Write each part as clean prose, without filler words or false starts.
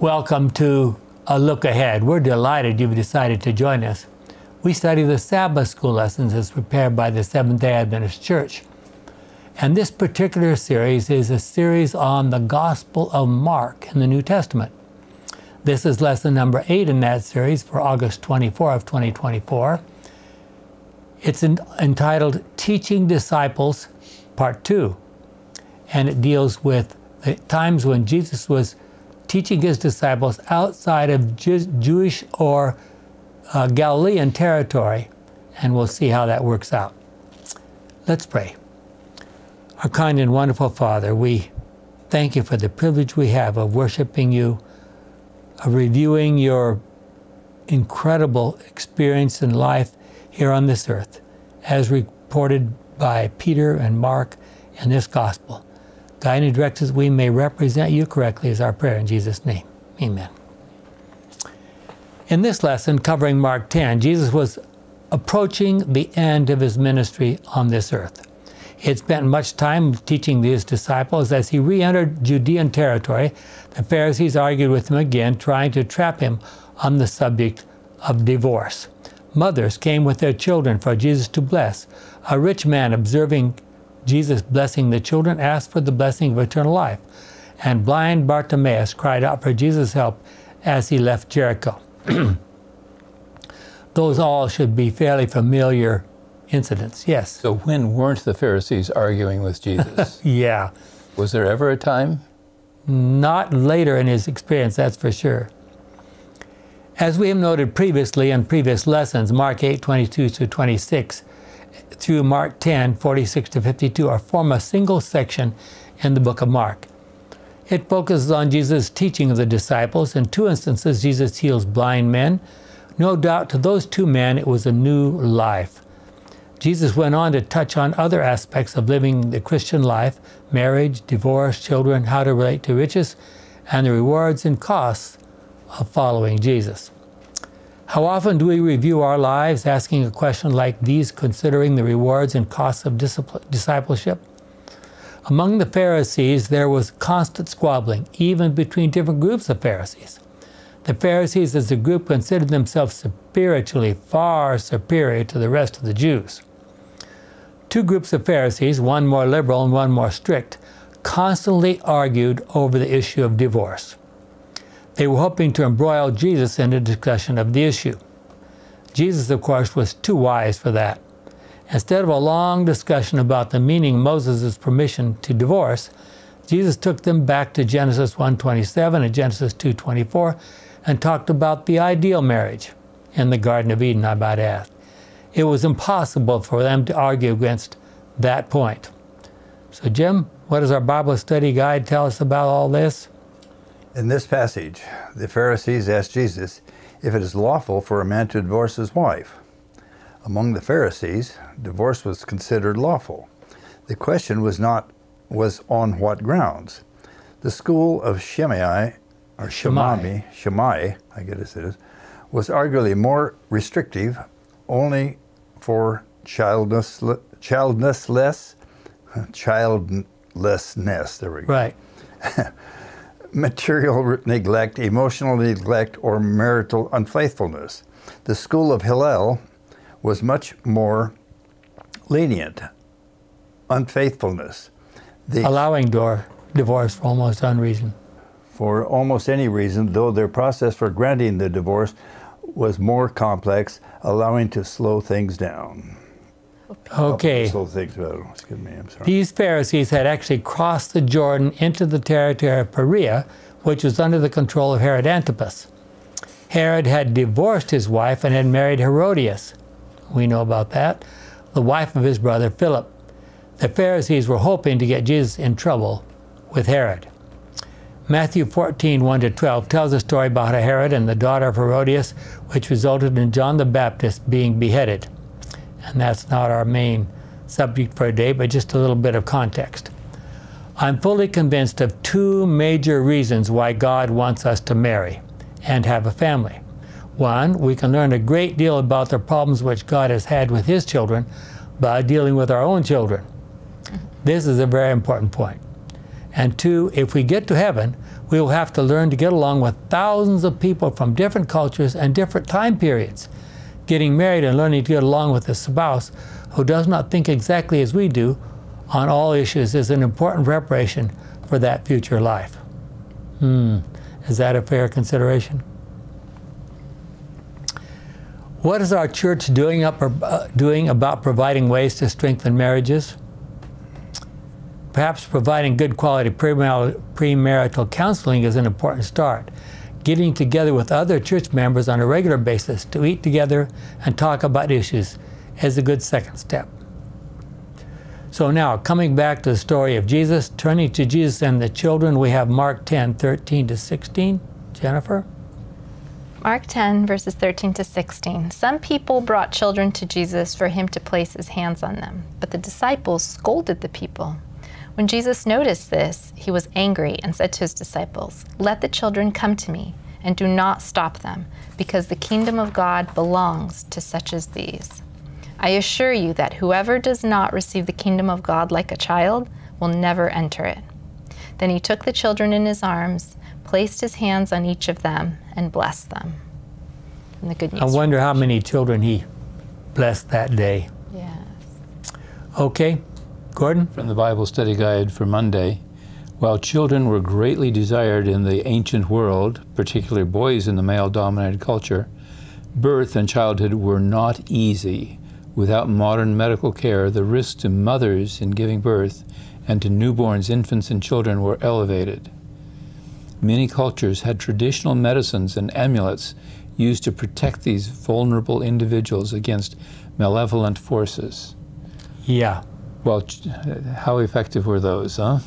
Welcome to A Look Ahead. We're delighted you've decided to join us. We study the Sabbath school lessons as prepared by the Seventh-day Adventist Church. And this particular series is a series on the Gospel of Mark in the New Testament. This is lesson number 8 in that series for August 24 of 2024. It's entitled Teaching Disciples, Part 2. And it deals with the times when Jesus was teaching his disciples outside of Jewish or Galilean territory, and we'll see how that works out. Let's pray. Our kind and wonderful Father, we thank you for the privilege we have of worshiping you, of reviewing your incredible experience in life here on this earth, as reported by Peter and Mark in this gospel. Guide and direct us we may represent you correctly is our prayer in Jesus' name. Amen. In this lesson covering Mark 10, Jesus was approaching the end of his ministry on this earth. He had spent much time teaching his disciples. As he re-entered Judean territory, the Pharisees argued with him again, trying to trap him on the subject of divorce. Mothers came with their children for Jesus to bless. A rich man, observing Jesus blessing the children, asked for the blessing of eternal life, and blind Bartimaeus cried out for Jesus' help as he left Jericho. Those all should be fairly familiar incidents, yes. So when weren't the Pharisees arguing with Jesus? Yeah. Was there ever a time? Not later in his experience, that's for sure. As we have noted previously in previous lessons, Mark 8:22-26, through Mark 10:46-52 or form a single section in the book of Mark. It focuses on Jesus' teaching of the disciples. In two instances, Jesus heals blind men. No doubt to those two men, it was a new life. Jesus went on to touch on other aspects of living the Christian life: marriage, divorce, children, how to relate to riches, and the rewards and costs of following Jesus. How often do we review our lives asking a question like these, considering the rewards and costs of discipleship? Among the Pharisees, there was constant squabbling, even between different groups of Pharisees. The Pharisees as a group considered themselves spiritually far superior to the rest of the Jews. Two groups of Pharisees, one more liberal and one more strict, constantly argued over the issue of divorce. They were hoping to embroil Jesus in a discussion of the issue. Jesus, of course, was too wise for that. Instead of a long discussion about the meaning of Moses' permission to divorce, Jesus took them back to Genesis 1:27 and Genesis 2:24 and talked about the ideal marriage in the Garden of Eden, I might add. It was impossible for them to argue against that point. So, Jim, what does our Bible study guide tell us about all this? In this passage, the Pharisees asked Jesus if it is lawful for a man to divorce his wife. Among the Pharisees, divorce was considered lawful. The question was on what grounds. The school of Shammai, I guess it is, was arguably more restrictive, only for childlessness. There we go. Right. Material neglect, emotional neglect, or marital unfaithfulness. The school of Hillel was much more lenient. Unfaithfulness. Allowing divorce for almost any reason. For almost any reason, though their process for granting the divorce was more complex, allowing to slow things down. Okay. Excuse me, I'm sorry. These Pharisees had actually crossed the Jordan into the territory of Perea, which was under the control of Herod Antipas. Herod had divorced his wife and had married Herodias. We know about that, the wife of his brother Philip. The Pharisees were hoping to get Jesus in trouble with Herod. Matthew 14:1-12 tells a story about Herod and the daughter of Herodias, which resulted in John the Baptist being beheaded. And that's not our main subject for today, but just a little bit of context. I'm fully convinced of two major reasons why God wants us to marry and have a family. One, we can learn a great deal about the problems which God has had with his children by dealing with our own children. This is a very important point. And two, if we get to heaven, we will have to learn to get along with thousands of people from different cultures and different time periods. Getting married and learning to get along with a spouse who does not think exactly as we do on all issues is an important preparation for that future life. Is that a fair consideration? What is our church doing about providing ways to strengthen marriages? Perhaps providing good quality premarital counseling is an important start. Getting together with other church members on a regular basis to eat together and talk about issues is a good second step. So now, coming back to the story of Jesus, turning to Jesus and the children, we have Mark 10:13-16. Jennifer? Mark 10, verses 13-16. Some people brought children to Jesus for him to place his hands on them, but the disciples scolded the people. When Jesus noticed this, he was angry and said to his disciples, "Let the children come to me, and do not stop them, because the kingdom of God belongs to such as these. I assure you that whoever does not receive the kingdom of God like a child will never enter it." Then he took the children in his arms, placed his hands on each of them, and blessed them. And the good news. I wonder how many children he blessed that day. Yes. Okay. Gordon? From the Bible Study Guide for Monday, while children were greatly desired in the ancient world, particularly boys in the male-dominated culture, birth and childhood were not easy. Without modern medical care, the risks to mothers in giving birth and to newborns, infants, and children were elevated. Many cultures had traditional medicines and amulets used to protect these vulnerable individuals against malevolent forces. Yeah. Well, how effective were those, huh?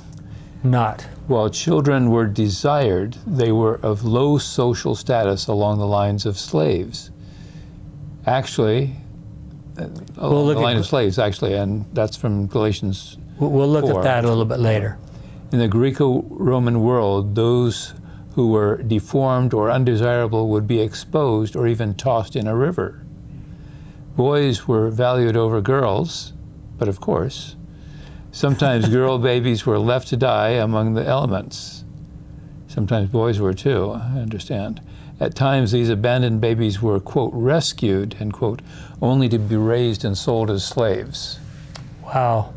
Not. While children were desired, they were of low social status along the lines of slaves. Actually, along the line of slaves, actually, and that's from Galatians 4. We'll look at that a little bit later. In the Greco-Roman world, those who were deformed or undesirable would be exposed or even tossed in a river. Boys were valued over girls. But of course, sometimes girl babies were left to die among the elements. Sometimes boys were too, I understand. At times, these abandoned babies were, quote, rescued, end quote, only to be raised and sold as slaves. Wow.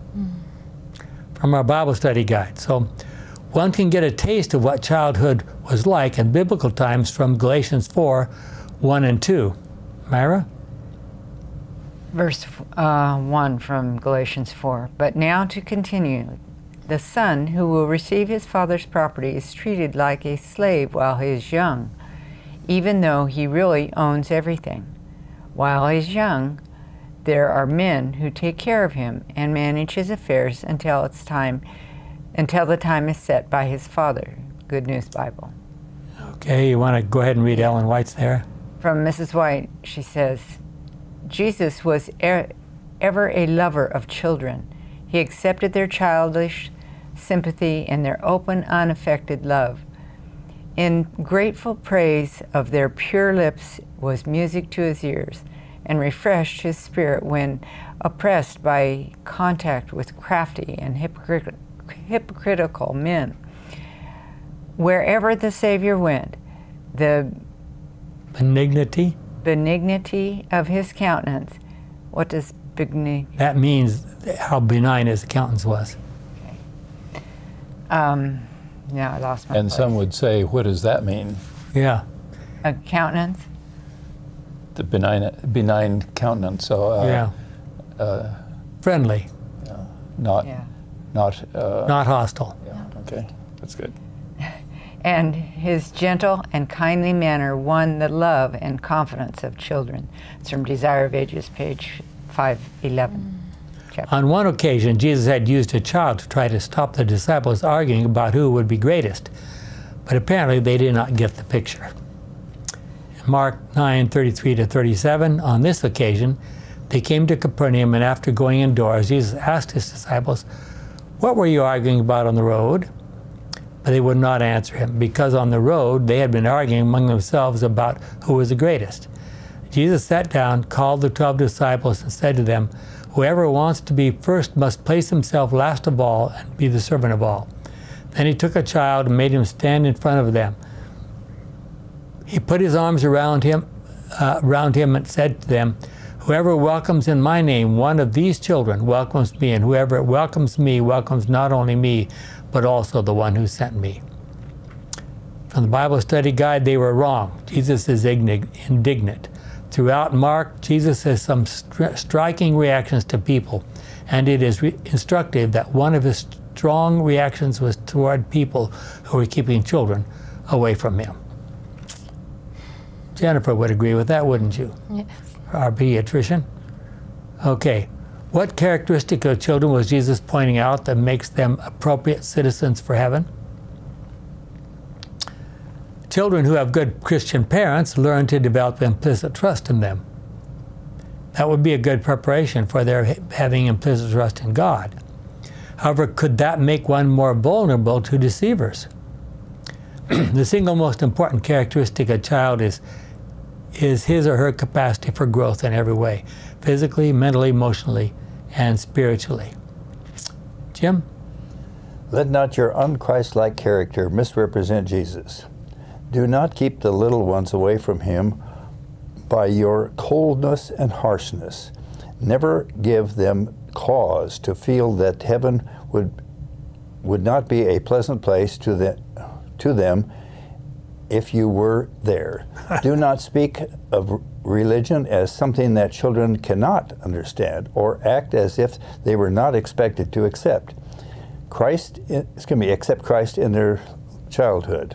From our Bible study guide. So one can get a taste of what childhood was like in biblical times from Galatians 4:1-2. Myra? Verse 1 from Galatians 4, "But now to continue, the son who will receive his father's property is treated like a slave while he is young, even though he really owns everything. While he is young, there are men who take care of him and manage his affairs until the time is set by his father." Good News Bible. Okay, you want to go ahead and read Ellen White's there? From Mrs. White, she says, "Jesus was ever a lover of children. He accepted their childish sympathy and their open, unaffected love. In grateful praise of their pure lips was music to his ears, and refreshed his spirit when oppressed by contact with crafty and hypocritical men. Wherever the Savior went, the benignity of his countenance." What does benignity? That means how benign his countenance was. Okay. Now I lost my. And place. Some would say, what does that mean? Yeah. A countenance. The benign countenance. So yeah. Friendly. Not. Yeah. Not hostile. Yeah. Okay, that's good. "And his gentle and kindly manner won the love and confidence of children." It's from Desire of Ages, page 511. On one occasion, Jesus had used a child to try to stop the disciples arguing about who would be greatest, but apparently they did not get the picture. Mark 9:33-37, "On this occasion, they came to Capernaum, and after going indoors, Jesus asked his disciples, 'What were you arguing about on the road?' But they would not answer him, because on the road they had been arguing among themselves about who was the greatest. Jesus sat down, called the 12 disciples, and said to them, 'Whoever wants to be first must place himself last of all and be the servant of all.' Then he took a child and made him stand in front of them. He put his arms around him and said to them, "Whoever welcomes in my name one of these children welcomes me, and whoever welcomes me welcomes not only me, but also the one who sent me." From the Bible study guide, they were wrong. Jesus is indignant. Throughout Mark, Jesus has some striking reactions to people, and it is instructive that one of his strong reactions was toward people who were keeping children away from him. Jennifer would agree with that, wouldn't you? Yes. Our pediatrician. Okay, what characteristic of children was Jesus pointing out that makes them appropriate citizens for heaven? Children who have good Christian parents learn to develop implicit trust in them. That would be a good preparation for their having implicit trust in God. However, could that make one more vulnerable to deceivers? The single most important characteristic of a child is his or her capacity for growth in every way, physically, mentally, emotionally, and spiritually. Jim? Let not your unchristlike character misrepresent Jesus. Do not keep the little ones away from him by your coldness and harshness. Never give them cause to feel that heaven would not be a pleasant place to them if you were there. Do not speak of religion as something that children cannot understand or act as if they were not expected to accept Christ in their childhood.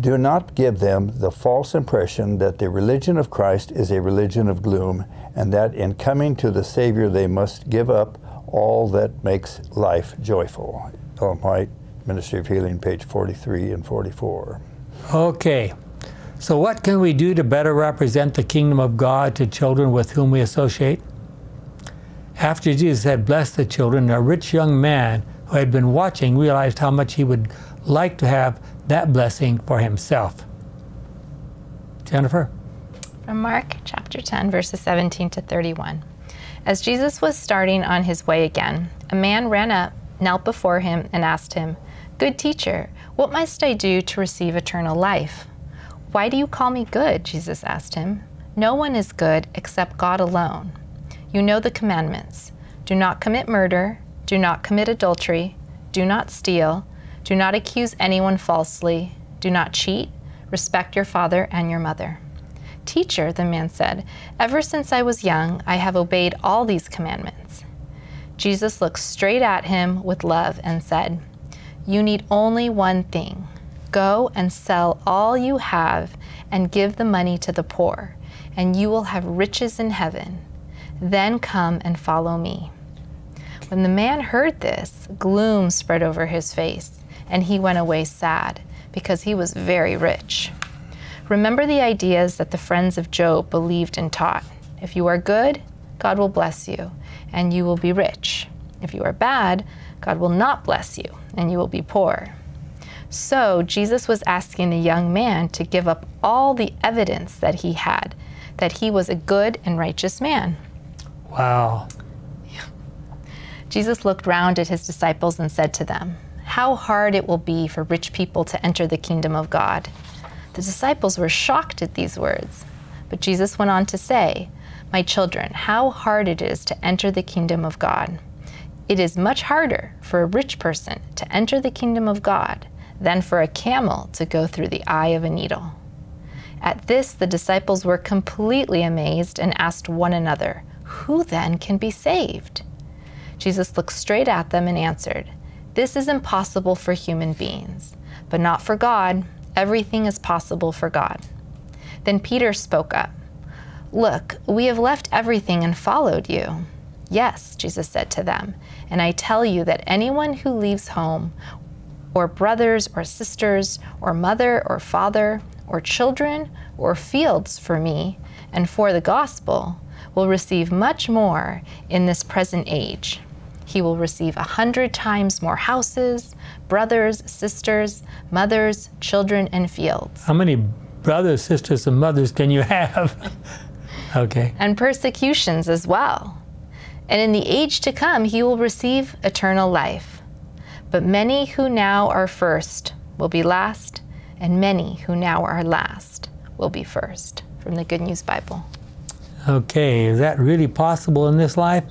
Do not give them the false impression that the religion of Christ is a religion of gloom, and that in coming to the Savior they must give up all that makes life joyful. Ellen White, Ministry of Healing, page 43 and 44. Okay, so what can we do to better represent the kingdom of God to children with whom we associate? After Jesus had blessed the children, a rich young man who had been watching realized how much he would like to have that blessing for himself. Jennifer? From Mark chapter 10, verses 17 to 31. As Jesus was starting on his way again, a man ran up, knelt before him, and asked him, "Good teacher, what must I do to receive eternal life?" "Why do you call me good?" Jesus asked him. "No one is good except God alone. You know the commandments. Do not commit murder. Do not commit adultery. Do not steal. Do not accuse anyone falsely. Do not cheat. Respect your father and your mother." "Teacher," the man said, "ever since I was young, I have obeyed all these commandments." Jesus looked straight at him with love and said, "You need only one thing. Go and sell all you have and give the money to the poor, and you will have riches in heaven. Then come and follow me." When the man heard this, gloom spread over his face, and he went away sad, because he was very rich. Remember the ideas that the friends of Job believed and taught. If you are good, God will bless you, and you will be rich. If you are bad, God will not bless you, and you will be poor. So Jesus was asking the young man to give up all the evidence that he had, that he was a good and righteous man. Wow. Jesus looked round at his disciples and said to them, "How hard it will be for rich people to enter the kingdom of God." The disciples were shocked at these words, but Jesus went on to say, "My children, how hard it is to enter the kingdom of God. It is much harder for a rich person to enter the kingdom of God than for a camel to go through the eye of a needle." At this, the disciples were completely amazed and asked one another, "Who then can be saved?" Jesus looked straight at them and answered, "This is impossible for human beings, but not for God. Everything is possible for God." Then Peter spoke up. "Look, we have left everything and followed you." "Yes," Jesus said to them, "and I tell you that anyone who leaves home, or brothers, or sisters, or mother, or father, or children, or fields for me, and for the gospel, will receive much more in this present age. He will receive 100 times more houses, brothers, sisters, mothers, children, and fields." How many brothers, sisters, and mothers can you have? Okay. "And persecutions as well. And in the age to come, he will receive eternal life. But many who now are first will be last, and many who now are last will be first. From the Good News Bible. Okay, is that really possible in this life?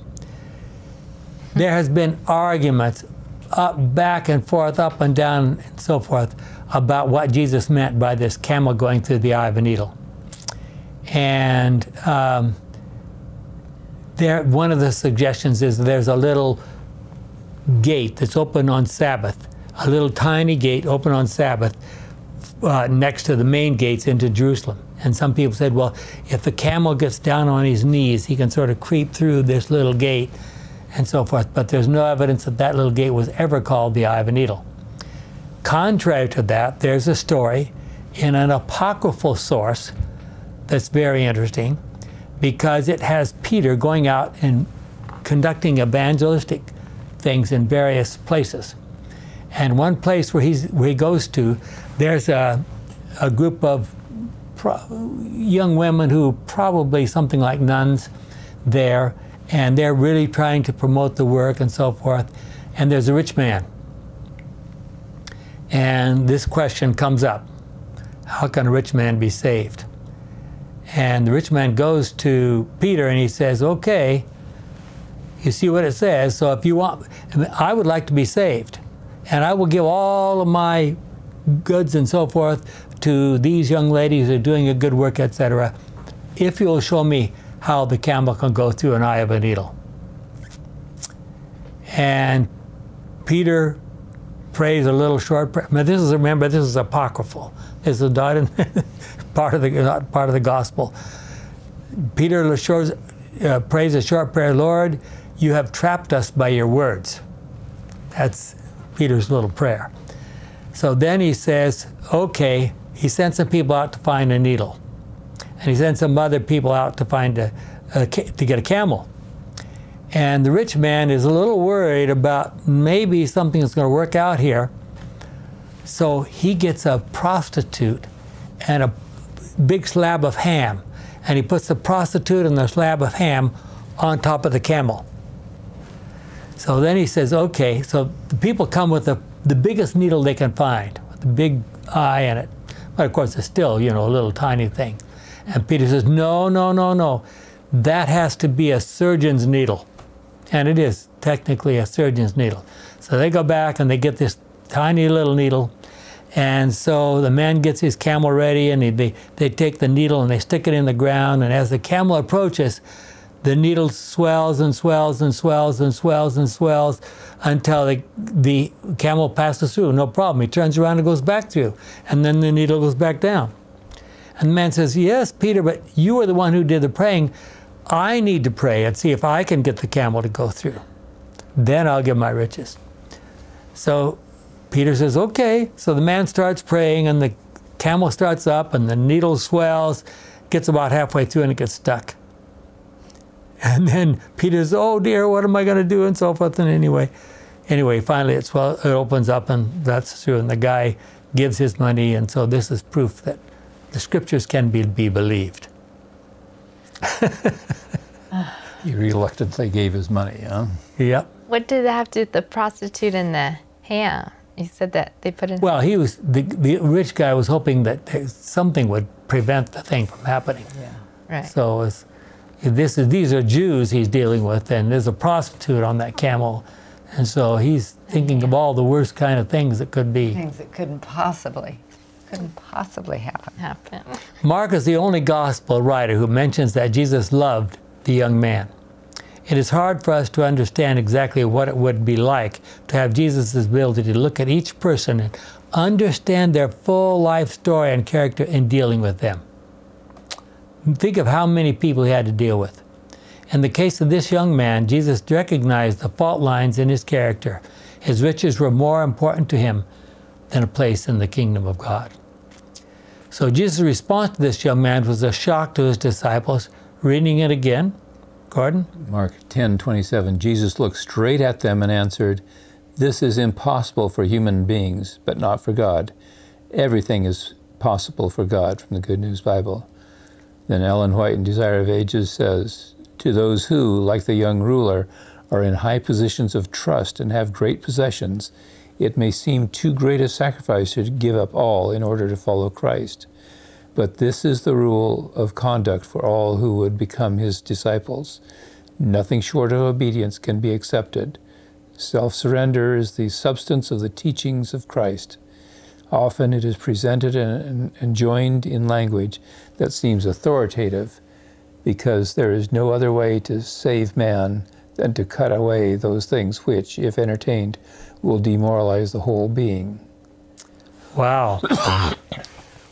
There has been arguments up, back and forth, up and down and so forth about what Jesus meant by this camel going through the eye of a needle. And one of the suggestions is there's a little gate that's open on Sabbath, a little tiny gate open on Sabbath next to the main gates into Jerusalem. And some people said, well, if the camel gets down on his knees, he can sort of creep through this little gate and so forth. But there's no evidence that that little gate was ever called the eye of a needle. Contrary to that, there's a story in an apocryphal source that's very interesting, because it has Peter going out and conducting evangelistic things in various places. And one place where he goes to, there's a group of young women who probably something like nuns there, and they're really trying to promote the work and so forth. And there's a rich man, and this question comes up: how can a rich man be saved? And the rich man goes to Peter and he says, okay, you see what it says, so if you want, I would like to be saved, and I will give all of my goods and so forth to these young ladies who are doing a good work, etc., if you'll show me how the camel can go through an eye of a needle. And Peter prays a little short prayer. Now this is, remember, this is apocryphal. This is not in part of the gospel. Peter prays a short prayer, Lord, you have trapped us by your words. That's Peter's little prayer. So then he says, okay, he sent some people out to find a needle, and he sent some other people out to find to get a camel. And the rich man is a little worried about maybe something that's going to work out here. So he gets a prostitute and a big slab of ham, and he puts the prostitute and the slab of ham on top of the camel. So then he says, okay, so the people come with the biggest needle they can find, with the big eye in it. But of course, it's still, you know, a little tiny thing. And Peter says, no, no, no, no. That has to be a surgeon's needle. And it is technically a surgeon's needle. So they go back and they get this tiny little needle. And so the man gets his camel ready, and they take the needle and they stick it in the ground. And as the camel approaches, the needle swells and swells and swells and swells and swells until the camel passes through. No problem. He turns around and goes back through. And then the needle goes back down. And the man says, yes, Peter, but you were the one who did the praying. I need to pray and see if I can get the camel to go through. Then I'll give my riches. So Peter says, okay. So the man starts praying, and the camel starts up, and the needle swells, gets about halfway through, and it gets stuck. And then Peter's, oh dear, what am I going to do, and so forth. And anyway, finally it opens up, and that's true. And the guy gives his money, and so this is proof that the scriptures can be believed. He reluctantly gave his money, huh? Yep. What did that have to do with the prostitute and the ham? You said that they put in. Well, he was the rich guy was hoping that something would prevent the thing from happening. Yeah. Right. So. These are Jews he's dealing with, and there's a prostitute on that camel, and so he's thinking of all the worst kind of things that could be. Things that couldn't possibly happen. Mark is the only gospel writer who mentions that Jesus loved the young man. It is hard for us to understand exactly what it would be like to have Jesus' ability to look at each person and understand their full life story and character in dealing with them. Think of how many people he had to deal with. In the case of this young man, Jesus recognized the fault lines in his character. His riches were more important to him than a place in the kingdom of God. So Jesus' response to this young man was a shock to his disciples. Reading it again, Gordon? Mark 10:27, Jesus looked straight at them and answered, "This is impossible for human beings, but not for God. Everything is possible for God," from the Good News Bible. Then Ellen White in Desire of Ages says, "To those who, like the young ruler, are in high positions of trust and have great possessions, it may seem too great a sacrifice to give up all in order to follow Christ. But this is the rule of conduct for all who would become his disciples. Nothing short of obedience can be accepted. Self-surrender is the substance of the teachings of Christ. Often it is presented and joined in language that seems authoritative, because there is no other way to save man than to cut away those things which, if entertained, will demoralize the whole being. Wow.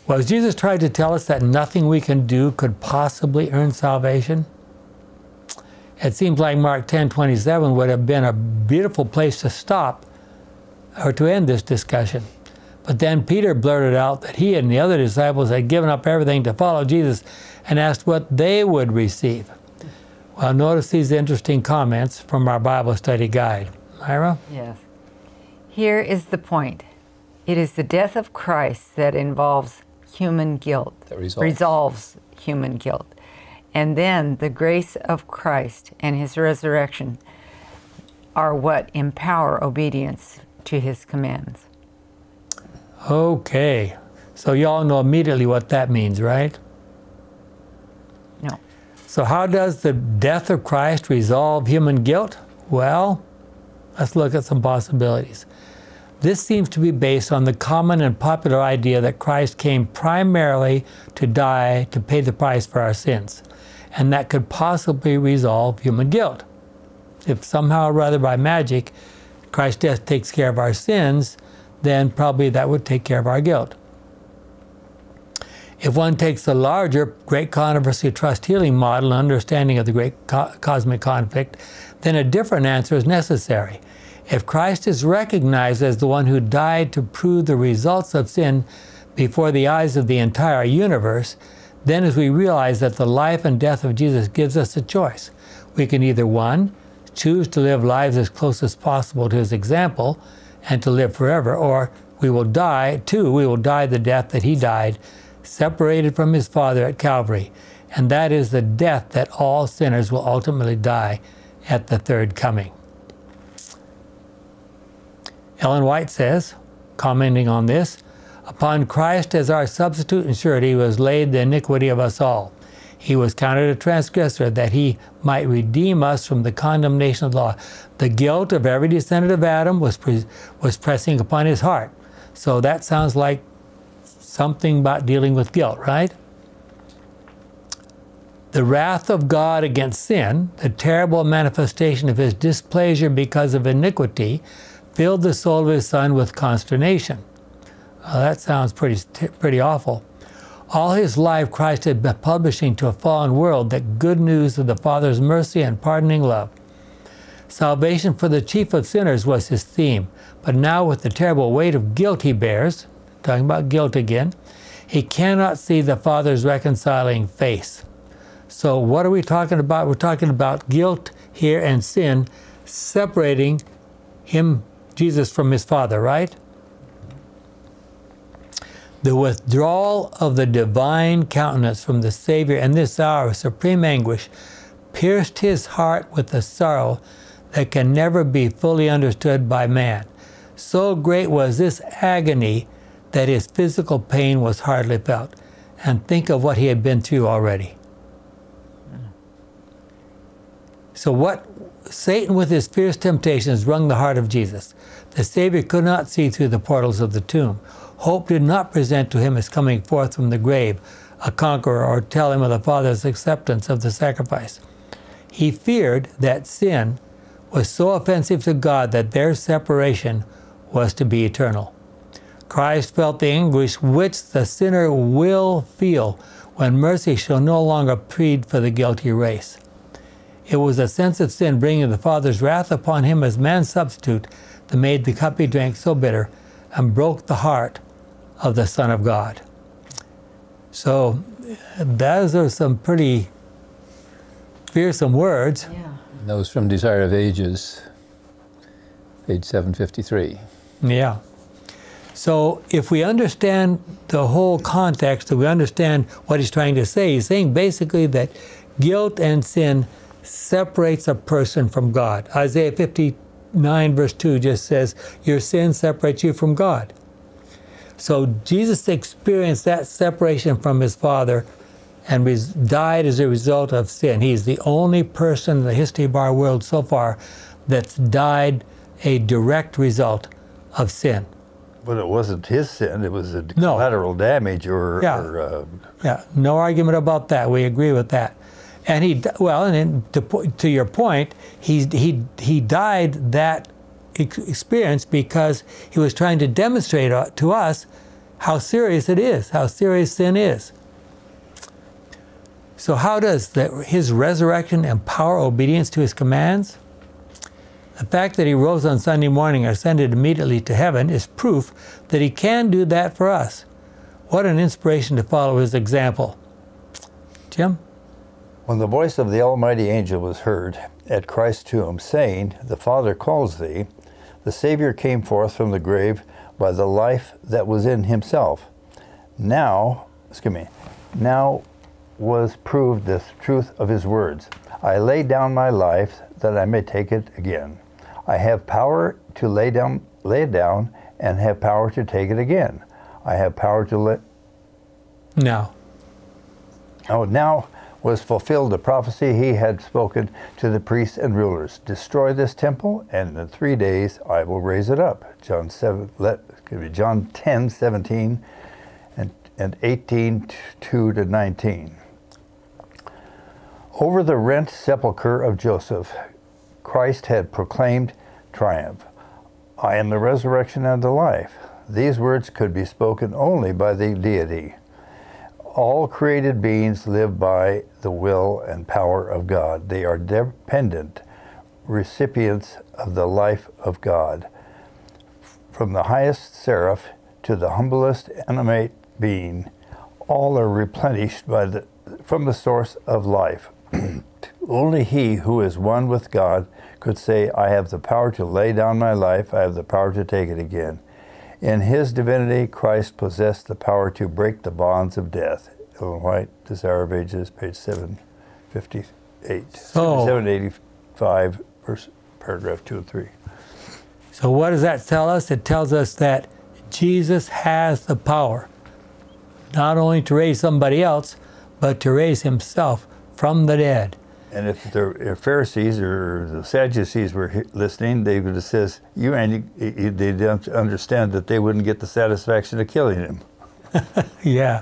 Well, has Jesus tried to tell us that nothing we can do could possibly earn salvation? It seems like Mark 10:27 would have been a beautiful place to stop or to end this discussion. But then Peter blurted out that he and the other disciples had given up everything to follow Jesus and asked what they would receive. Well, notice these interesting comments from our Bible study guide. Myra? Yes. Here is the point. It is the death of Christ that involves human guilt, that resolves human guilt. And then the grace of Christ and his resurrection are what empower obedience to his commands. Okay, so you all know immediately what that means, right? No. So how does the death of Christ resolve human guilt? Well, let's look at some possibilities. This seems to be based on the common and popular idea that Christ came primarily to die to pay the price for our sins, and that could possibly resolve human guilt. If somehow or other by magic, Christ's death takes care of our sins, then probably that would take care of our guilt. If one takes the larger Great Controversy trust healing model and understanding of the great cosmic conflict, then a different answer is necessary. If Christ is recognized as the one who died to prove the results of sin before the eyes of the entire universe, then as we realize that the life and death of Jesus gives us a choice, we can either, one, choose to live lives as close as possible to his example, and to live forever, or we will die, too, we will die the death that he died, separated from his Father at Calvary. And that is the death that all sinners will ultimately die at the third coming. Ellen White says, commenting on this, "Upon Christ as our substitute and surety was laid the iniquity of us all. He was counted a transgressor that he might redeem us from the condemnation of the law. The guilt of every descendant of Adam was pressing upon his heart." So that sounds like something about dealing with guilt, right? "The wrath of God against sin, the terrible manifestation of his displeasure because of iniquity, filled the soul of his Son with consternation." That sounds pretty awful. All his life, Christ had been publishing to a fallen world the good news of the Father's mercy and pardoning love. Salvation for the chief of sinners was his theme, but now with the terrible weight of guilt he bears, talking about guilt again, he cannot see the Father's reconciling face. So what are we talking about? We're talking about guilt here and sin separating him, Jesus, from his Father, right? "The withdrawal of the divine countenance from the Savior in this hour of supreme anguish pierced his heart with a sorrow that can never be fully understood by man. So great was this agony that his physical pain was hardly felt." And think of what he had been through already. So what Satan with his fierce temptations wrung the heart of Jesus. The Savior could not see through the portals of the tomb. Hope did not present to him as coming forth from the grave, a conqueror, or tell him of the Father's acceptance of the sacrifice. He feared that sin was so offensive to God that their separation was to be eternal. Christ felt the anguish which the sinner will feel when mercy shall no longer plead for the guilty race. It was a sense of sin bringing the Father's wrath upon him as man's substitute that made the cup he drank so bitter and broke the heart of the Son of God. So those are some pretty fearsome words. Yeah. And those from Desire of Ages, page 753. Yeah. So if we understand the whole context, if we understand what he's trying to say, he's saying basically that guilt and sin separates a person from God. Isaiah 50, 9 verse 2 just says, your sin separates you from God. So Jesus experienced that separation from his Father and died as a result of sin. He's the only person in the history of our world so far that's died a direct result of sin. But it wasn't his sin, it was a collateral damage or... Yeah. No argument about that, we agree with that. And he, to your point, he died that experience because he was trying to demonstrate to us how serious it is, how serious sin is. So how does his resurrection empower obedience to his commands? The fact that he rose on Sunday morning and ascended immediately to heaven is proof that he can do that for us. What an inspiration to follow his example. Jim? When the voice of the almighty angel was heard at Christ's tomb, saying, the Father calls thee, the Savior came forth from the grave by the life that was in himself. Now was proved the truth of his words. I lay down my life that I may take it again. I have power to lay it down, and have power to take it again. I have power to let... Now. Oh, now was fulfilled the prophecy he had spoken to the priests and rulers. Destroy this temple, and in 3 days I will raise it up. John 10, 17, and 18, 2 to 19. Over the rent sepulchre of Joseph, Christ had proclaimed triumph. I am the resurrection and the life. These words could be spoken only by the deity. All created beings live by the will and power of God. They are dependent recipients of the life of God. From the highest seraph to the humblest animate being, all are replenished from the source of life. Only he who is one with God could say, I have the power to lay down my life, I have the power to take it again. In his divinity, Christ possessed the power to break the bonds of death. Ellen White, Desire of Ages, page 758, 785, paragraph 2 and 3. So what does that tell us? It tells us that Jesus has the power not only to raise somebody else, but to raise himself from the dead. And if the Pharisees or the Sadducees were listening, they would have said, they don't understand that they wouldn't get the satisfaction of killing him. Yeah.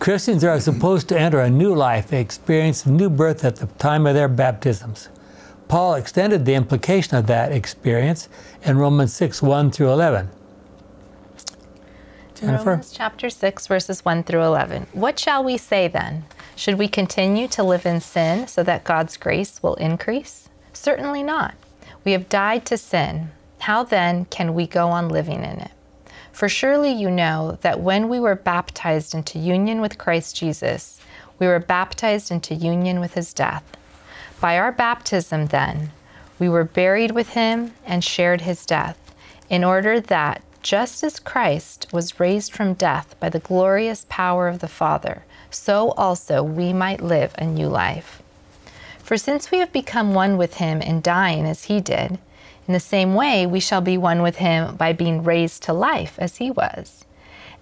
Christians are supposed to enter a new life. They experience new birth at the time of their baptisms. Paul extended the implication of that experience in Romans 6, 1 through 11. Jennifer? Romans chapter 6, verses 1 through 11. What shall we say then? Should we continue to live in sin so that God's grace will increase? Certainly not. We have died to sin. How then can we go on living in it? For surely you know that when we were baptized into union with Christ Jesus, we were baptized into union with his death. By our baptism, then, we were buried with him and shared his death, in order that, just as Christ was raised from death by the glorious power of the Father, so also we might live a new life. For since we have become one with him in dying as he did, in the same way we shall be one with him by being raised to life as he was.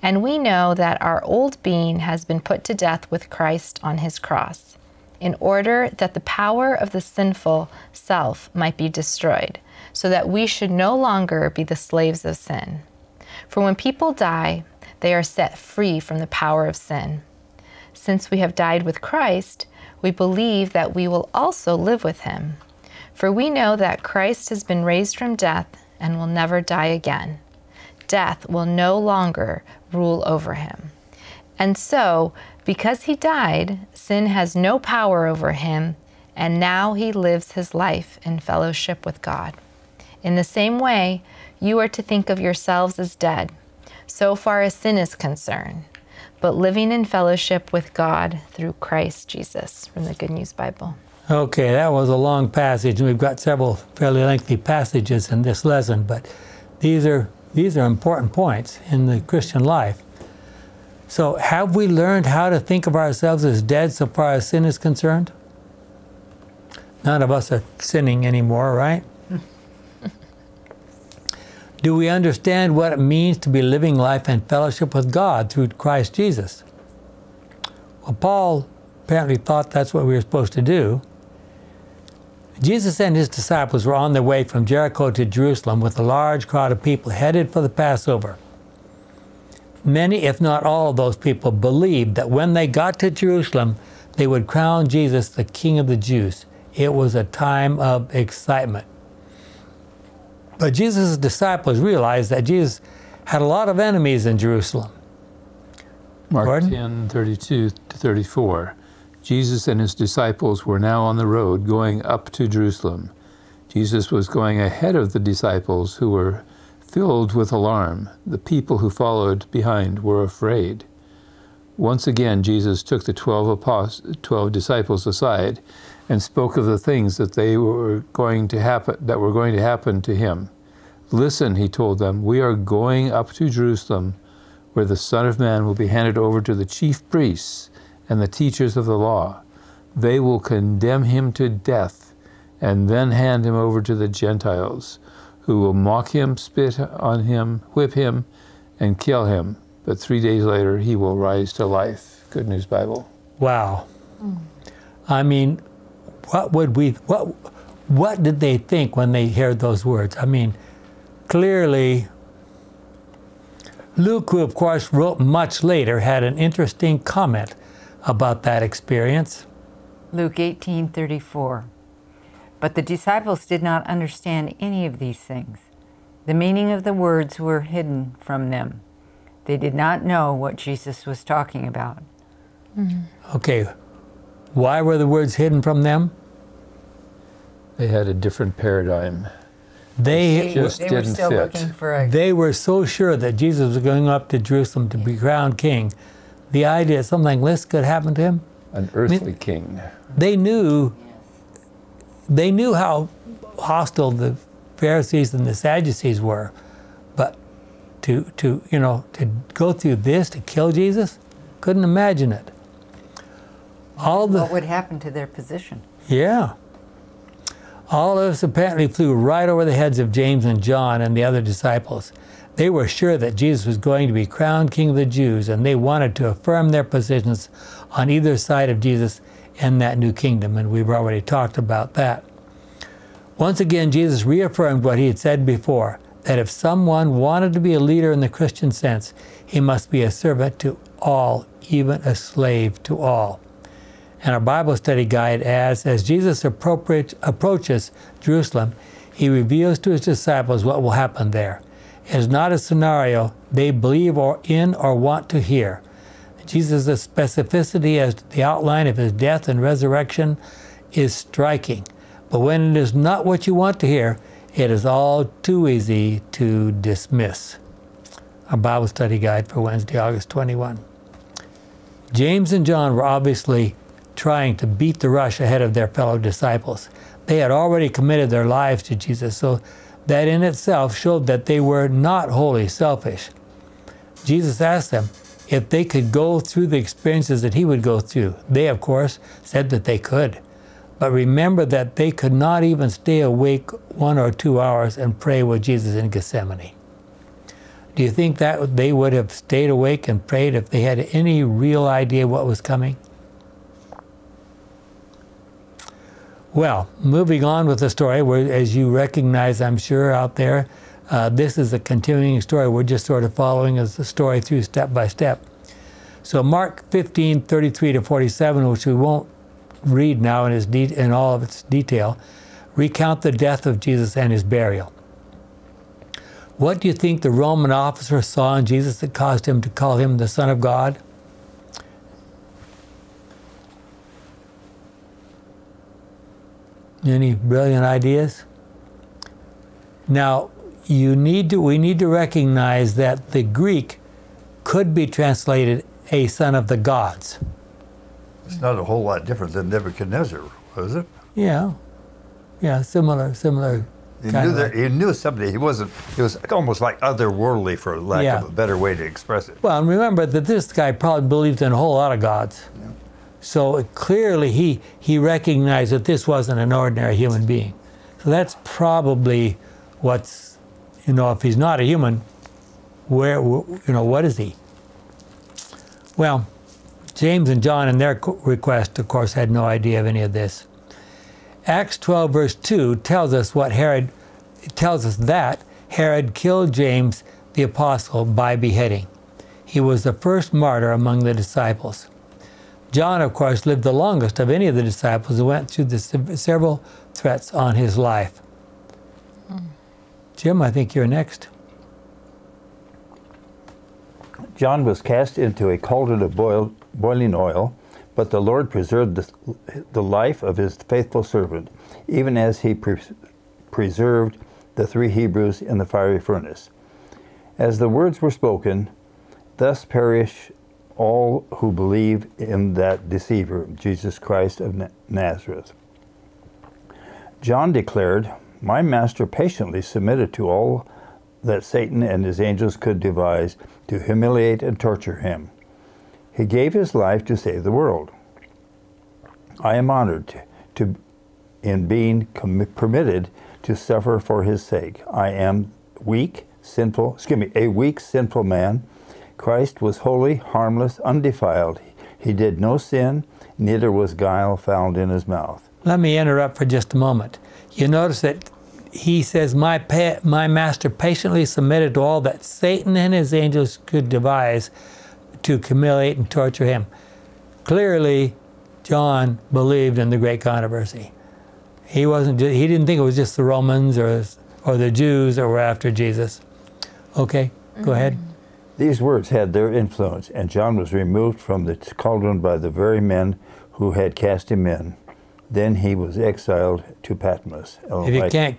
And we know that our old being has been put to death with Christ on his cross, in order that the power of the sinful self might be destroyed, so that we should no longer be the slaves of sin. For when people die, they are set free from the power of sin. Since we have died with Christ, we believe that we will also live with him. For we know that Christ has been raised from death and will never die again. Death will no longer rule over him. And so, because he died, sin has no power over him, and now he lives his life in fellowship with God. In the same way, you are to think of yourselves as dead, so far as sin is concerned, but living in fellowship with God through Christ Jesus, from the Good News Bible. Okay, that was a long passage, and we've got several fairly lengthy passages in this lesson, but these are important points in the Christian life. So have we learned how to think of ourselves as dead so far as sin is concerned? None of us are sinning anymore, right? Do we understand what it means to be living life and fellowship with God through Christ Jesus? Well, Paul apparently thought that's what we were supposed to do. Jesus and his disciples were on their way from Jericho to Jerusalem with a large crowd of people headed for the Passover. Many, if not all, of those people believed that when they got to Jerusalem, they would crown Jesus the King of the Jews. It was a time of excitement. But Jesus' disciples realized that Jesus had a lot of enemies in Jerusalem. Mark 10:32-34. Jesus and his disciples were now on the road going up to Jerusalem. Jesus was going ahead of the disciples, who were filled with alarm. The people who followed behind were afraid. Once again, Jesus took the 12 disciples aside and spoke of the things that were going to happen to him. "Listen," he told them, "we are going up to Jerusalem, where the Son of Man will be handed over to the chief priests and the teachers of the law. They will condemn him to death and then hand him over to the Gentiles, who will mock him, spit on him, whip him, and kill him. But 3 days later, he will rise to life." Good News Bible. Wow. I mean, what did they think when they heard those words? I mean, clearly, Luke, who of course wrote much later, had an interesting comment about that experience. Luke 18:34. But the disciples did not understand any of these things. The meaning of the words were hidden from them. They did not know what Jesus was talking about. Okay, why were the words hidden from them? They had a different paradigm. They were so sure that Jesus was going up to Jerusalem to be crowned king. The idea that something less could happen to him. An earthly king. They knew how hostile the Pharisees and the Sadducees were, but to go through this to kill Jesus, couldn't imagine it. What would happen to their position? Yeah. All of us apparently flew right over the heads of James and John and the other disciples. They were sure that Jesus was going to be crowned King of the Jews, and they wanted to affirm their positions on either side of Jesus and that new kingdom, and we've already talked about that. Once again, Jesus reaffirmed what he had said before, that if someone wanted to be a leader in the Christian sense, he must be a servant to all, even a slave to all. And our Bible study guide adds, as Jesus approaches Jerusalem, he reveals to his disciples what will happen there. It is not a scenario they believe or want to hear. Jesus' specificity as to the outline of his death and resurrection is striking. But when it is not what you want to hear, it is all too easy to dismiss. Our Bible study guide for Wednesday, August 21. James and John were obviously trying to beat the rush ahead of their fellow disciples. They had already committed their lives to Jesus, so that in itself showed that they were not wholly selfish. Jesus asked them if they could go through the experiences that he would go through. They, of course, said that they could. But remember that they could not even stay awake 1 or 2 hours and pray with Jesus in Gethsemane. Do you think that they would have stayed awake and prayed if they had any real idea what was coming? Well, moving on with the story, where, as you recognize, I'm sure, out there, this is a continuing story. We're just sort of following the story through step by step. So Mark 15:33-47, which we won't read now in all of its detail, recount the death of Jesus and his burial. What do you think the Roman officer saw in Jesus that caused him to call him the Son of God? Any brilliant ideas? Now, we need to recognize that the Greek could be translated a son of the gods. It's not a whole lot different than Nebuchadnezzar, was it? Yeah. Yeah, similar. You knew somebody, it was almost like otherworldly, for lack of a better way to express it. Well, and remember that this guy probably believed in a whole lot of gods. Yeah. So clearly he recognized that this wasn't an ordinary human being. So that's probably what's You know, if he's not a human, where, you know, what is he? Well, James and John in their request, of course, had no idea of any of this. Acts 12 verse 2 tells us what Herod, tells us that Herod killed James the apostle by beheading. He was the first martyr among the disciples. John, of course, lived the longest of any of the disciples who went through the several threats on his life. Jim, I think you're next. John was cast into a cauldron of boiling oil, but the Lord preserved the life of his faithful servant, even as he preserved the three Hebrews in the fiery furnace. As the words were spoken, thus perish all who believe in that deceiver, Jesus Christ of Nazareth. John declared, "My master patiently submitted to all that Satan and his angels could devise to humiliate and torture him. He gave his life to save the world. I am honored in being permitted to suffer for his sake. I am a weak, sinful man. Christ was holy, harmless, undefiled. He did no sin, neither was guile found in his mouth." Let me interrupt for just a moment. You notice that he says, my master patiently submitted to all that Satan and his angels could devise to humiliate and torture him. Clearly, John believed in the Great Controversy. He wasn't. He didn't think it was just the Romans or the Jews that were after Jesus. Okay, go ahead. These words had their influence, and John was removed from the cauldron by the very men who had cast him in. Then he was exiled to Patmos. If you can't,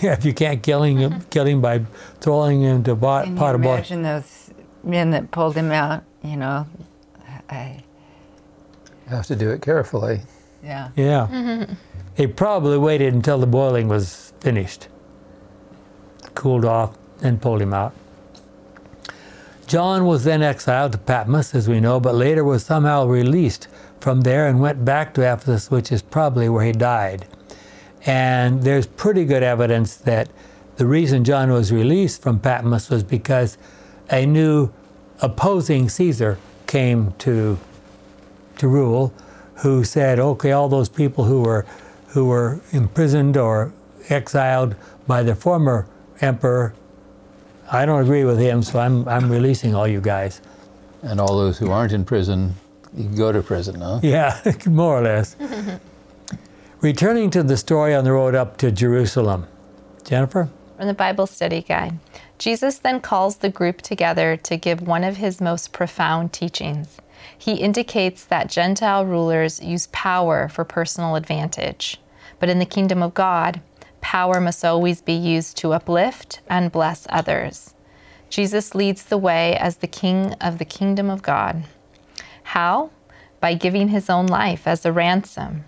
if you can't kill him by throwing him into a pot of boiling. Can you imagine those men that pulled him out? You know, you have to do it carefully. Yeah. Yeah. They probably waited until the boiling was finished, cooled off, and pulled him out. John was then exiled to Patmos, as we know, but later was somehow released from there and went back to Ephesus, which is probably where he died. And there's pretty good evidence that the reason John was released from Patmos was because a new opposing Caesar came to rule, who said, okay, all those people who were imprisoned or exiled by the former emperor, I don't agree with him, so I'm releasing all you guys. And all those who aren't in prison, you can go to prison, huh? Yeah, more or less. Returning to the story on the road up to Jerusalem. Jennifer? From the Bible Study Guide. Jesus then calls the group together to give one of his most profound teachings. He indicates that Gentile rulers use power for personal advantage, but in the kingdom of God, power must always be used to uplift and bless others. Jesus leads the way as the King of the Kingdom of God. How? By giving his own life as a ransom.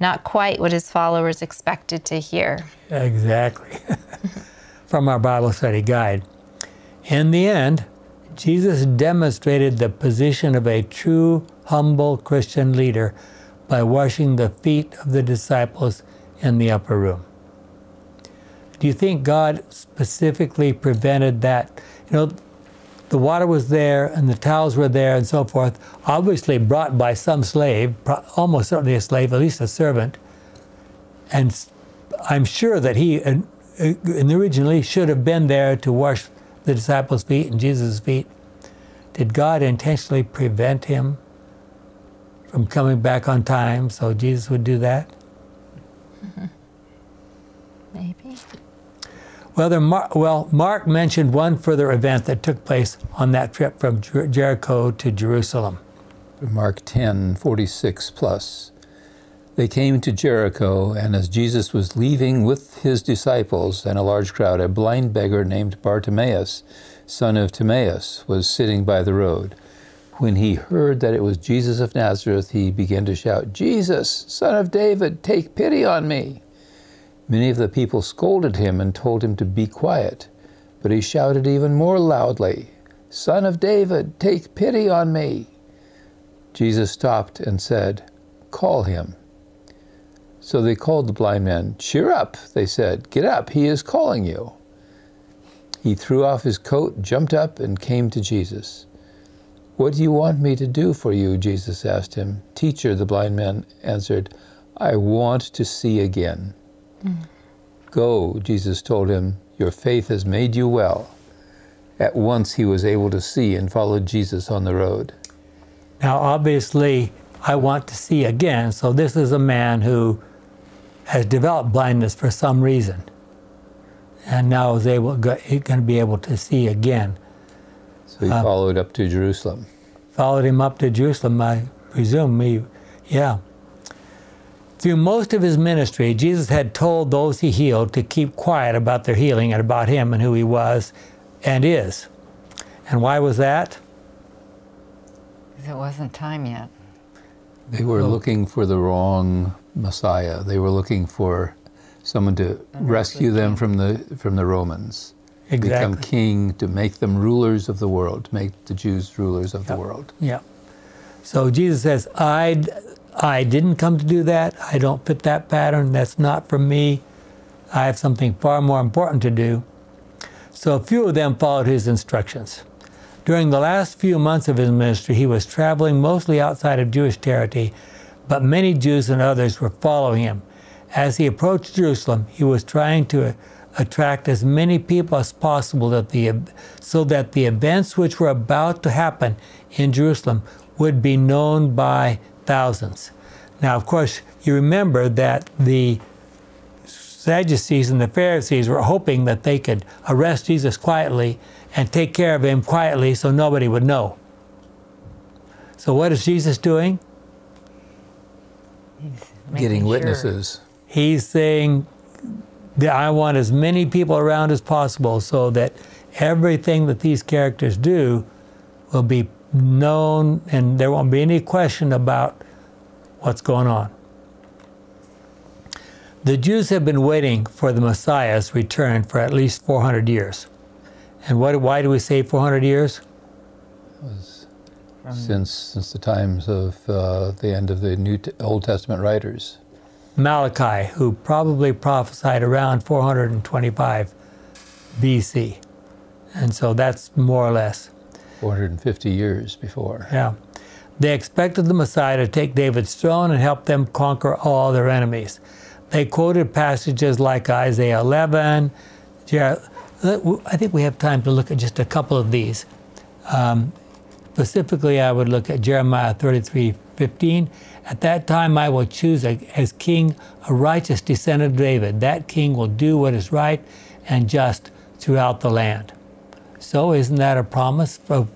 Not quite what his followers expected to hear. Exactly. From our Bible Study Guide. In the end, Jesus demonstrated the position of a true, humble Christian leader by washing the feet of the disciples in the upper room. Do you think God specifically prevented that? You know, the water was there and the towels were there and so forth, obviously brought by some slave, almost certainly a slave, at least a servant. And I'm sure that he originally should have been there to wash the disciples' feet and Jesus' feet. Did God intentionally prevent him from coming back on time so Jesus would do that? Maybe. Well, Mark mentioned one further event that took place on that trip from Jericho to Jerusalem. Mark 10:46 plus. They came to Jericho, and as Jesus was leaving with his disciples and a large crowd, a blind beggar named Bartimaeus, son of Timaeus, was sitting by the road. When he heard that it was Jesus of Nazareth, he began to shout, "Jesus, son of David, take pity on me." Many of the people scolded him and told him to be quiet, but he shouted even more loudly, "Son of David, take pity on me." Jesus stopped and said, "Call him." So they called the blind man. "Cheer up," they said. "Get up, he is calling you." He threw off his coat, jumped up, and came to Jesus. "What do you want me to do for you?" Jesus asked him. "Teacher," the blind man answered, "I want to see again." "Go," Jesus told him, "your faith has made you well." At once he was able to see and followed Jesus on the road. Now, obviously, "I want to see again," so this is a man who has developed blindness for some reason, and now is going to be able to see again. So he followed up to Jerusalem. Followed him up to Jerusalem, I presume. Yeah. Through most of his ministry, Jesus had told those he healed to keep quiet about their healing and about him and who he was and is. And why was that? Because it wasn't time yet. They were looking for the wrong Messiah. They were looking for someone to rescue them from the Romans. Exactly. Become king, to make them rulers of the world, to make the Jews rulers of the world. Yeah. So Jesus says, I didn't come to do that. I don't fit that pattern. That's not for me. I have something far more important to do. So a few of them followed his instructions. During the last few months of his ministry, he was traveling mostly outside of Jewish territory, but many Jews and others were following him. As he approached Jerusalem, he was trying to attract as many people as possible so that the events which were about to happen in Jerusalem would be known by thousands. Now, of course, you remember that the Sadducees and the Pharisees were hoping that they could arrest Jesus quietly and take care of him quietly so nobody would know. So what is Jesus doing? He's getting witnesses. He's saying that I want as many people around as possible so that everything that these characters do will be known and there won't be any question about what's going on. The Jews have been waiting for the Messiah's return for at least 400 years. And why do we say 400 years? It was since the times of the end of the Old Testament writers. Malachi, who probably prophesied around 425 B.C. And so that's more or less 450 years before. Yeah. They expected the Messiah to take David's throne and help them conquer all their enemies. They quoted passages like Isaiah 11, Jeremiah. I think we have time to look at just a couple of these. Specifically, I would look at Jeremiah 33:15. "At that time I will choose as king a righteous descendant of David. That king will do what is right and just throughout the land." So isn't that a promise of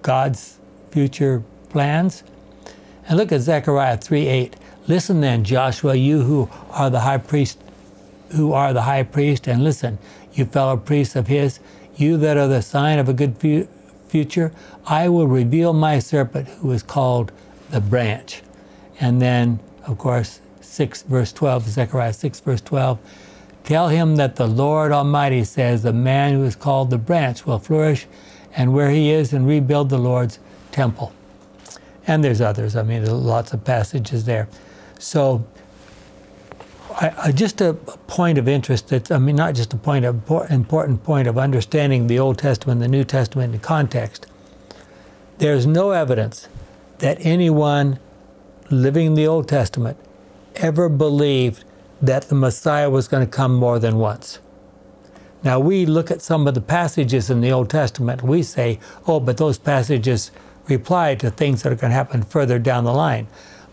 God's future plans? And look at Zechariah 3:8. "Listen then, Joshua, you who are the high priest, and listen, you fellow priests of his, you that are the sign of a good future, I will reveal my serpent who is called the branch." And then, of course, Zechariah 6, verse 12, "Tell him that the Lord Almighty says, the man who is called the branch will flourish, and where he is, and rebuild the Lord's temple." And there's others. I mean, there's lots of passages there. So, just a point of interest, not just a point, an important point of understanding the Old Testament and the New Testament in context. There's no evidence that anyone living in the Old Testament ever believed that the Messiah was going to come more than once. Now, we look at some of the passages in the Old Testament, we say, oh, but those passages reply to things that are going to happen further down the line.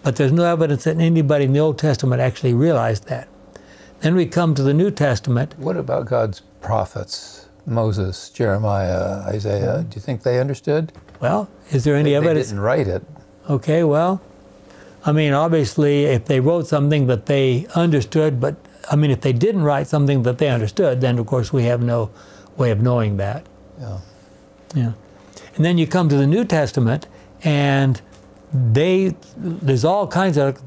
But there's no evidence that anybody in the Old Testament actually realized that. Then we come to the New Testament. What about God's prophets? Moses, Jeremiah, Isaiah, do you think they understood? Well, is there any evidence? They didn't write it. Okay, well, I mean, obviously, if they wrote something that they understood, but, I mean, if they didn't write something that they understood, then, of course, we have no way of knowing that. Yeah. Yeah. And then you come to the New Testament, and there's all kinds of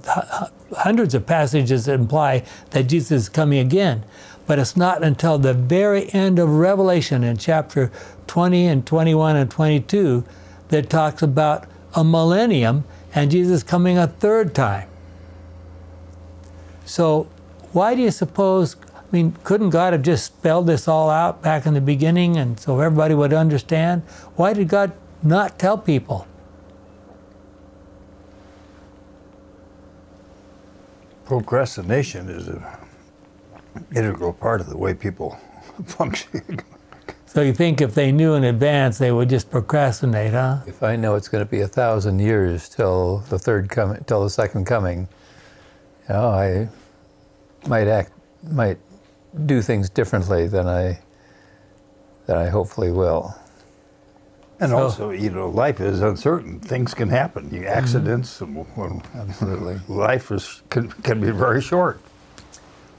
hundreds of passages that imply that Jesus is coming again, but it's not until the very end of Revelation in chapter 20 and 21 and 22 that talks about a millennium and Jesus coming a third time. So why do you suppose I mean, couldn't God have just spelled this all out back in the beginning and so everybody would understand? Why did God not tell people? Procrastination is an integral part of the way people function. So you think if they knew in advance, they would just procrastinate, huh? If I know it's going to be 1,000 years till the third coming, till the second coming, you know, I might do things differently than I hopefully will. And so, also, you know, life is uncertain. Things can happen. Accidents, absolutely. Life can be very short.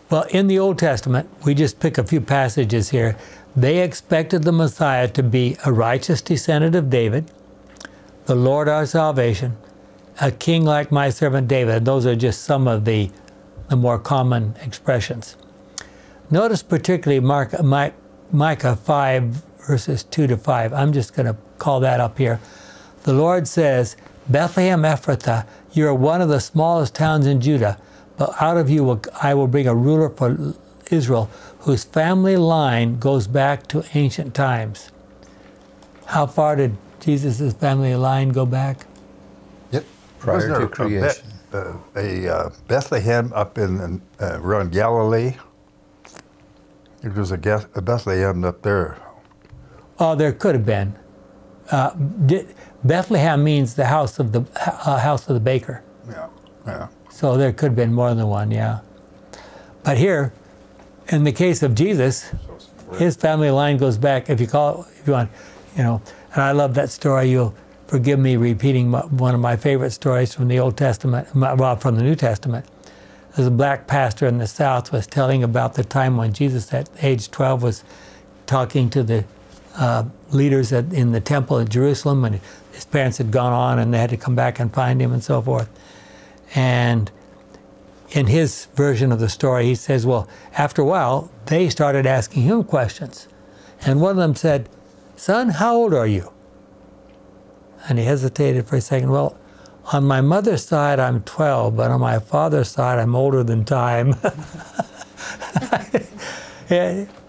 Well, in the Old Testament, we just pick a few passages here. They expected the Messiah to be a righteous descendant of David, the Lord our salvation, a king like my servant David. Those are just some of the more common expressions. Notice particularly Micah 5, verses 2 to 5. I'm just going to call that up here. The Lord says, Bethlehem Ephrathah, you are one of the smallest towns in Judah, but out of you I will bring a ruler for Israel, whose family line goes back to ancient times. How far did Jesus' family line go back? Yep, prior to creation. Bethlehem up in around Galilee. It was a Bethlehem up there. Oh, there could have been. Bethlehem means the house of the baker. Yeah, yeah. So there could have been more than one, yeah. But here, in the case of Jesus, his family line goes back, if you want, you know. And I love that story. You'll forgive me repeating one of my favorite stories from the Old Testament, well, from the New Testament. There's a black pastor in the South was telling about the time when Jesus, at age 12, was talking to the leaders in the temple at Jerusalem, and his parents had gone on, and they had to come back and find him, and so forth. And in his version of the story, he says, well, after a while, they started asking him questions. And one of them said, son, how old are you? And he hesitated for a second. Well, on my mother's side, I'm 12, but on my father's side, I'm older than time.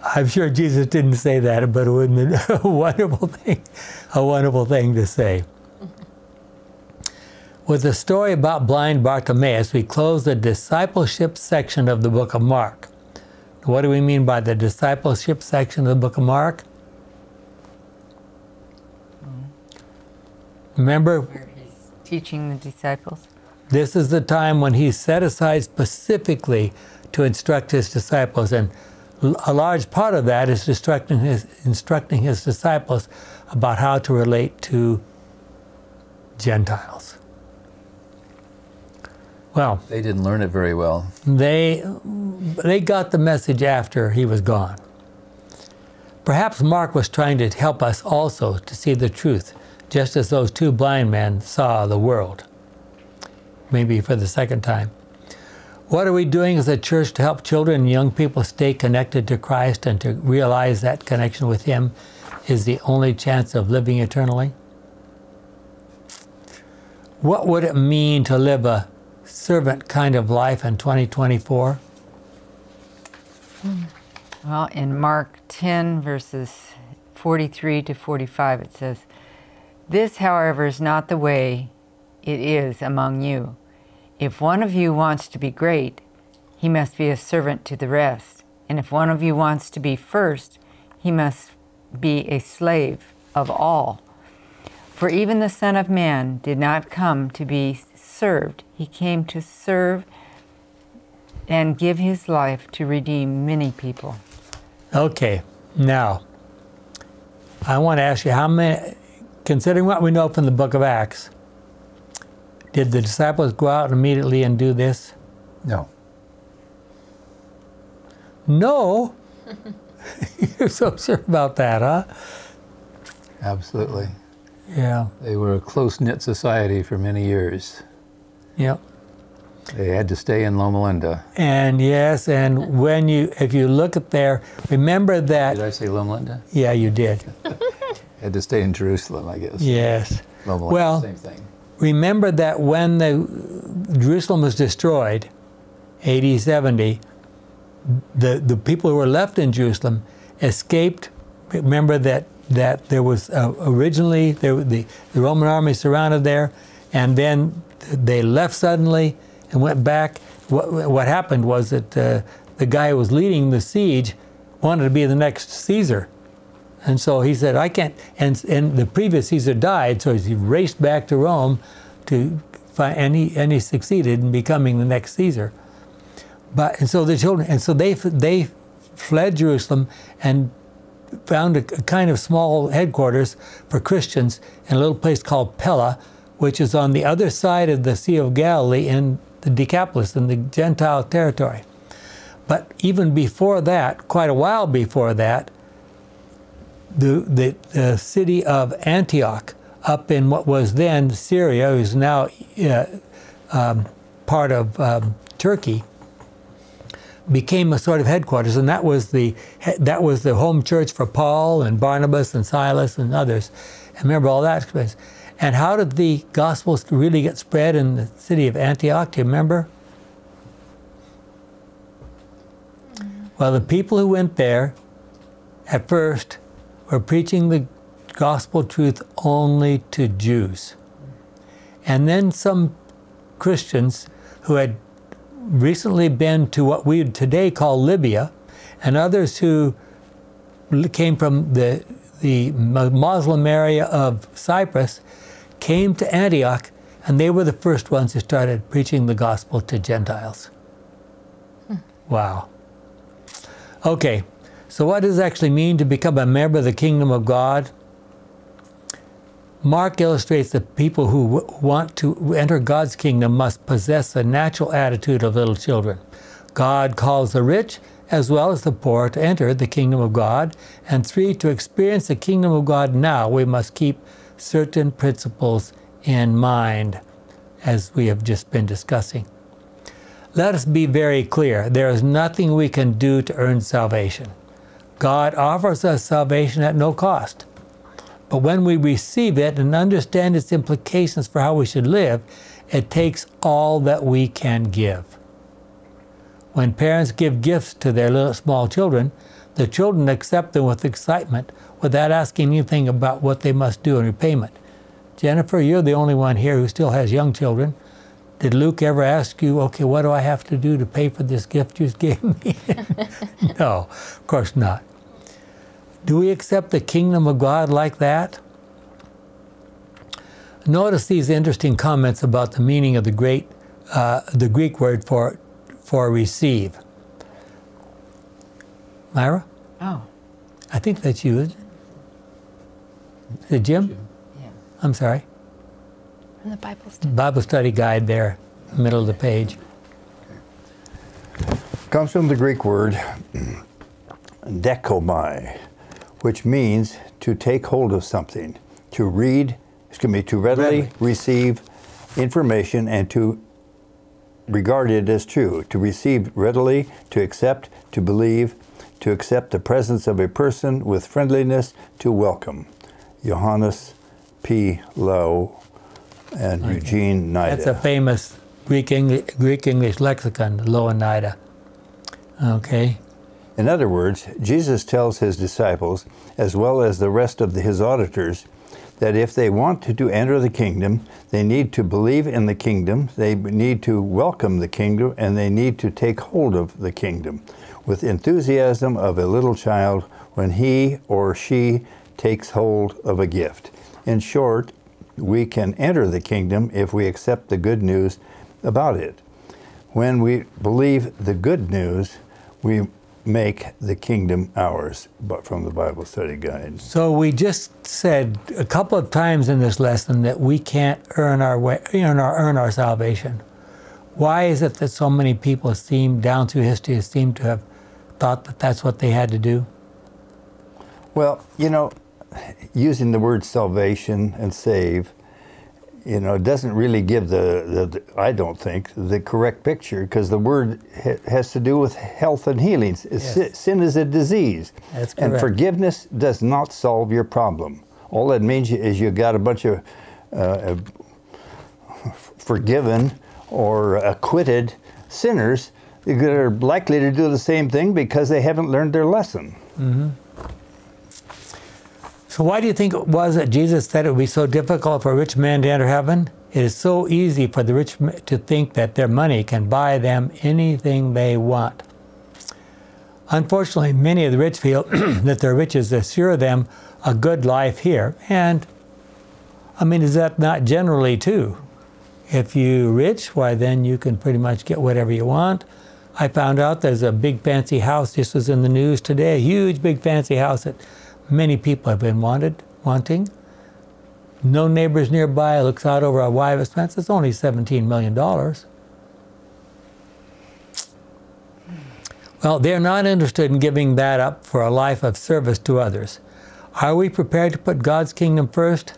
I'm sure Jesus didn't say that, but it would have been a wonderful thing to say. With the story about blind Bartimaeus, we close the discipleship section of the book of Mark. What do we mean by the discipleship section of the book of Mark? Remember? Where he's teaching the disciples. This is the time when he's set aside specifically to instruct his disciples. And a large part of that is instructing his disciples about how to relate to Gentiles. Well, they didn't learn it very well. They got the message after he was gone. Perhaps Mark was trying to help us also to see the truth, just as those two blind men saw the world, maybe for the second time. What are we doing as a church to help children and young people stay connected to Christ and to realize that connection with him is the only chance of living eternally? What would it mean to live a servant kind of life in 2024? Well, in Mark 10, verses 43 to 45, it says, this, however, is not the way it is among you. If one of you wants to be great, he must be a servant to the rest. And if one of you wants to be first, he must be a slave of all. For even the Son of Man did not come to be served. He came to serve and give his life to redeem many people. Okay, now, I want to ask you how many, considering what we know from the book of Acts, did the disciples go out immediately and do this? No. No? You're so sure about that, huh? Absolutely. Yeah. They were a close-knit society for many years. Yep. They had to stay in Loma Linda. And yes, and when you, if you look at there, remember that. Did I say Loma Linda? Yeah, you did. Had to stay in Jerusalem, I guess. Yes. Loma Linda, well, same thing. Remember that when Jerusalem was destroyed, AD 70, the people who were left in Jerusalem escaped. Remember that there was originally the Roman army surrounded there, and then they left suddenly and went back. What happened was that the guy who was leading the siege wanted to be the next Caesar. And so he said, I can't, and the previous Caesar died, so he raced back to Rome to find, and he succeeded in becoming the next Caesar. But, and so the children, and so they fled Jerusalem and found a kind of small headquarters for Christians in a little place called Pella, which is on the other side of the Sea of Galilee in the Decapolis, in the Gentile territory. But even before that, quite a while before that, the city of Antioch up in what was then Syria, is now part of Turkey, became a sort of headquarters, and that was the home church for Paul and Barnabas and Silas and others. And remember all that experience. And how did the Gospels really get spread in the city of Antioch? Do you remember? Well, the people who went there at first were preaching the gospel truth only to Jews. And then some Christians who had recently been to what we would today call Libya, and others who came from the Muslim area of Cyprus, came to Antioch, and they were the first ones who started preaching the gospel to Gentiles. Wow. Okay, so what does it actually mean to become a member of the kingdom of God? Mark illustrates that people who want to enter God's kingdom must possess the natural attitude of little children. God calls the rich as well as the poor to enter the kingdom of God. And 3, to experience the kingdom of God now, we must keep certain principles in mind, as we have just been discussing. Let us be very clear. There is nothing we can do to earn salvation. God offers us salvation at no cost. But when we receive it and understand its implications for how we should live, it takes all that we can give. When parents give gifts to their little small children, the children accept them with excitement without asking anything about what they must do in repayment. Jennifer, you're the only one here who still has young children. Did Luke ever ask you, okay, what do I have to do to pay for this gift you gave me? No, of course not. Do we accept the kingdom of God like that? Notice these interesting comments about the meaning of the Greek word for receive. Myra? Oh. I think that's you, isn't it? Is it Jim? Yeah. I'm sorry. From the Bible study. Bible study guide there, middle of the page. Comes from the Greek word dekomai, which means to take hold of something, to read, excuse me, to readily receive information and to regard it as true, to receive readily, to accept, to believe, to accept the presence of a person with friendliness, to welcome. Johannes P. Lowe and Eugene Nida. That's a famous Greek-English lexicon, Lowe and Nida. Okay. In other words, Jesus tells his disciples, as well as the rest of his auditors, that if they want to enter the kingdom, they need to believe in the kingdom, they need to welcome the kingdom, and they need to take hold of the kingdom with enthusiasm of a little child when he or she takes hold of a gift. In short, we can enter the kingdom if we accept the good news about it. When we believe the good news, we make the kingdom ours, but from the Bible study guide. So we just said a couple of times in this lesson that we can't earn our salvation. Why is it that so many people seem, down through history, seem to have thought that that's what they had to do? Well, you know, using the word salvation and save, you know, it doesn't really give the I don't think, the correct picture, because the word has to do with health and healing. Yes. Sin is a disease. That's correct. And forgiveness does not solve your problem. All that means is you got a bunch of forgiven or acquitted sinners they're likely to do the same thing because they haven't learned their lesson. Mm-hmm. So why do you think it was that Jesus said it would be so difficult for a rich man to enter heaven? It is so easy for the rich to think that their money can buy them anything they want. Unfortunately, many of the rich feel that their riches assure them a good life here. And, I mean, is that not generally too? If you're rich, why then you can pretty much get whatever you want. I found out there's a big fancy house, this was in the news today, a huge big fancy house that many people have been wanting. No neighbors nearby, looks out over a wide expanse, it's only $17 million. Well, they're not interested in giving that up for a life of service to others. Are we prepared to put God's kingdom first?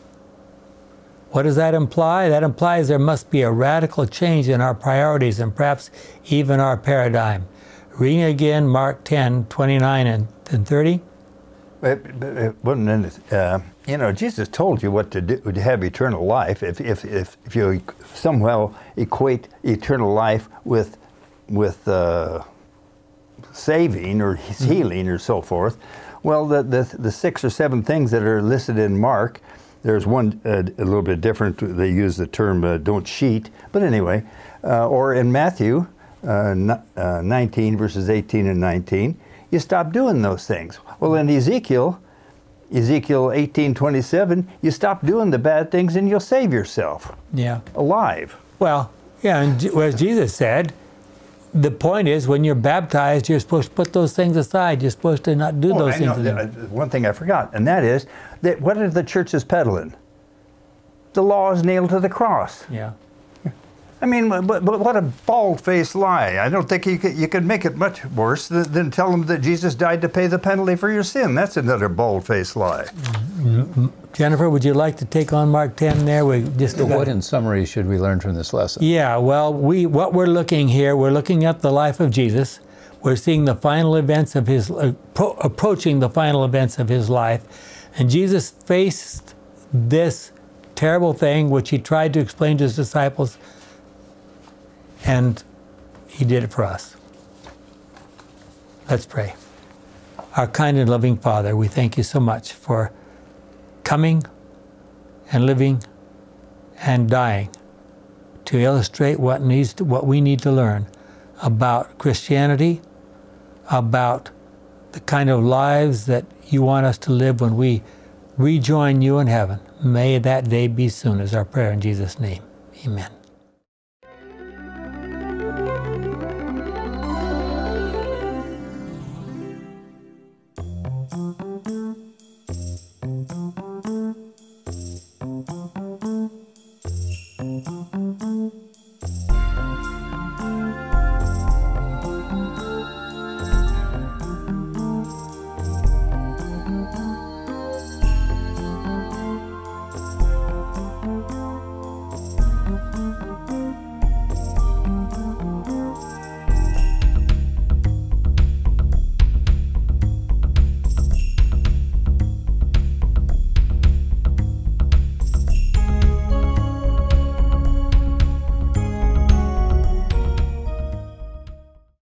What does that imply? That implies there must be a radical change in our priorities and perhaps even our paradigm. Reading again Mark 10:29 and 30. You know, Jesus told you what to do to have eternal life. If you somehow equate eternal life with saving or healing or so forth, well, the 6 or 7 things that are listed in Mark. There's one a little bit different. They use the term "don't cheat," but anyway, or in Matthew 19 verses 18 and 19, you stop doing those things. Well, in Ezekiel 18:27, you stop doing the bad things and you'll save yourself. Yeah, alive. Well, yeah, and as Jesus said, the point is when you're baptized, you're supposed to put those things aside. You're supposed to not do those things. One thing I forgot, and that is. What are the churches peddling? The law is nailed to the cross. Yeah. I mean, but what a bald-faced lie. I don't think you could make it much worse than tell them that Jesus died to pay the penalty for your sin. That's another bald-faced lie. Mm-hmm. Jennifer, would you like to take on Mark 10 there? What in summary should we learn from this lesson? Yeah, well, what we're looking here, we're looking at the life of Jesus. We're seeing the final events of his, approaching the final events of his life. And Jesus faced this terrible thing, which he tried to explain to his disciples, and he did it for us. Let's pray. Our kind and loving Father, we thank you so much for coming and living and dying to illustrate what we need to learn about Christianity, about the kind of lives that you want us to live when we rejoin you in heaven. May that day be soon, is our prayer in Jesus' name. Amen.